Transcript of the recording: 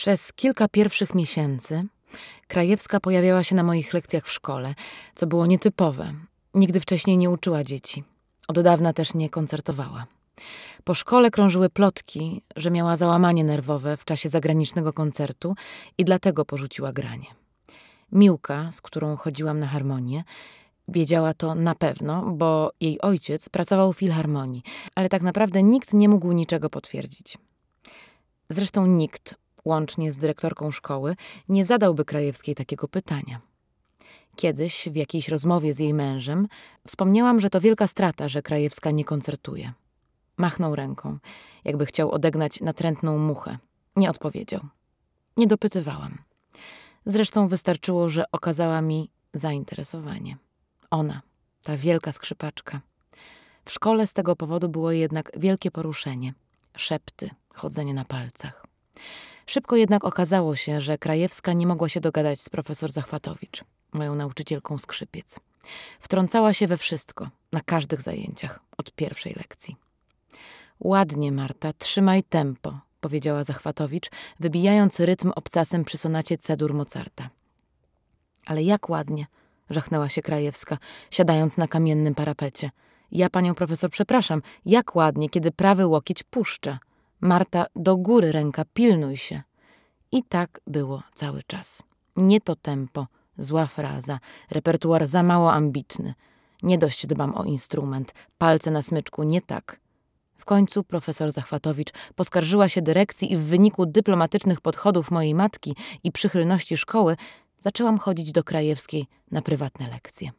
Przez kilka pierwszych miesięcy Krajewska pojawiała się na moich lekcjach w szkole, co było nietypowe. Nigdy wcześniej nie uczyła dzieci. Od dawna też nie koncertowała. Po szkole krążyły plotki, że miała załamanie nerwowe w czasie zagranicznego koncertu i dlatego porzuciła granie. Miłka, z którą chodziłam na harmonię, wiedziała to na pewno, bo jej ojciec pracował w filharmonii, ale tak naprawdę nikt nie mógł niczego potwierdzić. Zresztą nikt, łącznie z dyrektorką szkoły, nie zadałby Krajewskiej takiego pytania. Kiedyś, w jakiejś rozmowie z jej mężem, wspomniałam, że to wielka strata, że Krajewska nie koncertuje. Machnął ręką, jakby chciał odegnać natrętną muchę. Nie odpowiedział. Nie dopytywałam. Zresztą wystarczyło, że okazała mi zainteresowanie. Ona, ta wielka skrzypaczka. W szkole z tego powodu było jednak wielkie poruszenie. Szepty, chodzenie na palcach. Szybko jednak okazało się, że Krajewska nie mogła się dogadać z profesor Zachwatowicz, moją nauczycielką skrzypiec. Wtrącała się we wszystko, na każdych zajęciach, od pierwszej lekcji. Ładnie, Marta, trzymaj tempo, powiedziała Zachwatowicz, wybijając rytm obcasem przy sonacie C-dur Mozarta. Ale jak ładnie, żachnęła się Krajewska, siadając na kamiennym parapecie. Ja panią profesor przepraszam, jak ładnie, kiedy prawy łokieć puszcza. Marta, do góry ręka, pilnuj się. I tak było cały czas. Nie to tempo, zła fraza, repertuar za mało ambitny. Nie dość dbam o instrument, palce na smyczku, nie tak. W końcu profesor Zachwatowicz poskarżyła się dyrekcji i w wyniku dyplomatycznych podchodów mojej matki i przychylności szkoły zaczęłam chodzić do Krajewskiej na prywatne lekcje.